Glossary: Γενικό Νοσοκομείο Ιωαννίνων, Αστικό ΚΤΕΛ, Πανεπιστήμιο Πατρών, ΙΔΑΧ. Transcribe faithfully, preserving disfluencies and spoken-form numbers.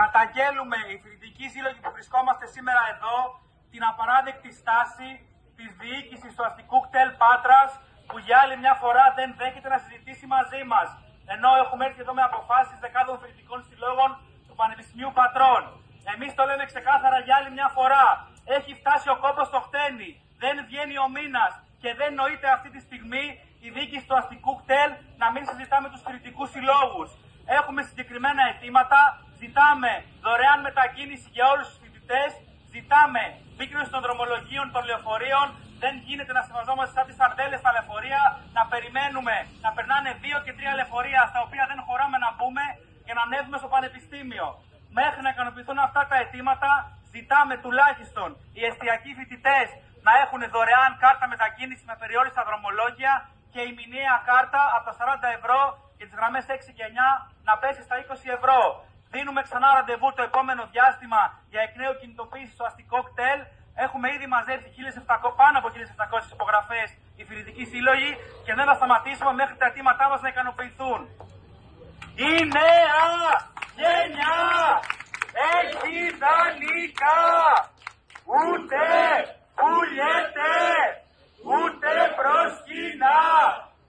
Καταγγέλουμε οι φοιτητικοί σύλλογοι που βρισκόμαστε σήμερα εδώ την απαράδεκτη στάση της διοίκησης του αστικού ΚΤΕΛ Πάτρας που για άλλη μια φορά δεν δέχεται να συζητήσει μαζί μας. Ενώ έχουμε έρθει εδώ με αποφάσεις δεκάδων φοιτητικών συλλόγων του Πανεπιστημίου Πατρών. Εμείς το λέμε ξεκάθαρα για άλλη μια φορά. Έχει φτάσει ο κόμπος στο χτένι. Δεν βγαίνει ο μήνας και δεν νοείται αυτή τη στιγμή η διοίκηση του αστικού ΚΤΕΛ να μην συζητάμε τους φοιτητικούς συλλόγους. Έχουμε συγκεκριμένα αιτήματα. Ζητάμε δωρεάν μετακίνηση για όλους τους φοιτητές. Ζητάμε μείωση των δρομολογίων των λεωφορείων. Δεν γίνεται να συμβαζόμαστε σαν τις σαρδέλες στα λεωφορεία, να περιμένουμε να περνάνε δύο και τρία λεωφορεία στα οποία δεν χωράμε να μπούμε και να ανέβουμε στο πανεπιστήμιο. Μέχρι να ικανοποιηθούν αυτά τα αιτήματα, ζητάμε τουλάχιστον οι εστιακοί φοιτητές να έχουν δωρεάν κάρτα μετακίνηση με περιόριστα δρομολόγια και η μηνιαία κάρτα από τα σαράντα ευρώ και τις γραμμές έξι και εννιά να πέσει στα είκοσι ευρώ. Δίνουμε ξανά ραντεβού το επόμενο διάστημα για εκ νέου κινητοποίηση στο αστικό ΚΤΕΛ. Έχουμε ήδη μαζέψει πάνω από χίλιες επτακόσιες υπογραφές οι φοιτητικοί σύλλογοι και δεν θα σταματήσουμε μέχρι τα αιτήματά μας να ικανοποιηθούν. Η νέα γενιά έχει ιδανικά!